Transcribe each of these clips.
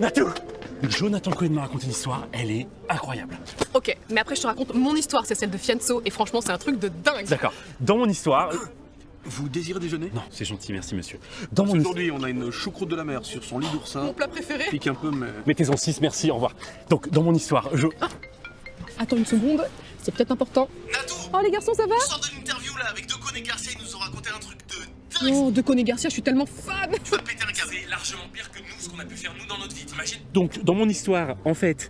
Natoo, Jonathan Cohen m'a raconté une histoire, elle est incroyable. Ok, mais après je te raconte mon histoire, c'est celle de Fianso, et franchement c'est un truc de dingue. D'accord, dans mon histoire... Vous désirez déjeuner? Non, c'est gentil, merci monsieur. Dans mon aujourd'hui, on a une choucroute de la mer sur son lit d'oursin. Mon plat préféré? Pique un peu, mais... Mettez-en 6, merci, au revoir. Donc, dans mon histoire, je... Ah. Attends une seconde, c'est peut-être important. Natoo! Oh les garçons, ça va? Je sors de l'interview là, avec De Koninck et Garcia, ils nous ont raconté un truc de... Oh, De Koninck et Garcia, je suis tellement fan! Tu vas te péter un câble, c'est largement pire que nous, ce qu'on a pu faire nous dans notre vie, t'imagines? Donc, dans mon histoire, en fait...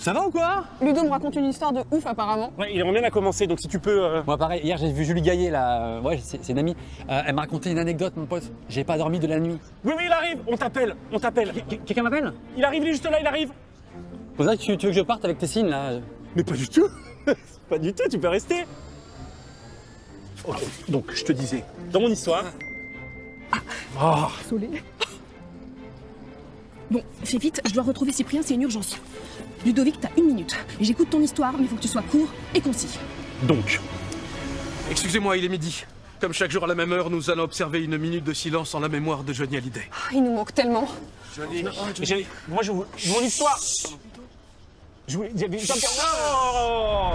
Ça va ou quoi? Ludo me raconte une histoire de ouf apparemment. Ouais, il aimerait bien la commencer, donc si tu peux... Moi pareil, hier j'ai vu Julie Gaillet là, ouais c'est une amie, elle m'a raconté une anecdote mon pote, j'ai pas dormi de la nuit. Oui oui il arrive, on t'appelle, on t'appelle. Quelqu'un m'appelle? Il arrive, il est juste là, il arrive. Pour ça que tu veux que je parte avec tes signes là? Mais pas du tout. Pas du tout, tu peux rester. Ok, donc je te disais, dans mon histoire... Ah. Oh. Désolé. Bon, fais vite, je dois retrouver Cyprien, c'est une urgence. Ludovic, t'as 1 minute. J'écoute ton histoire, mais il faut que tu sois court et concis. Donc... Excusez-moi, il est midi. Comme chaque jour à la même heure, nous allons observer 1 minute de silence en la mémoire de Johnny Hallyday. Oh, il nous manque tellement. Johnny... Johnny. Moi, je vous... Mon histoire... Je voulais... Oh.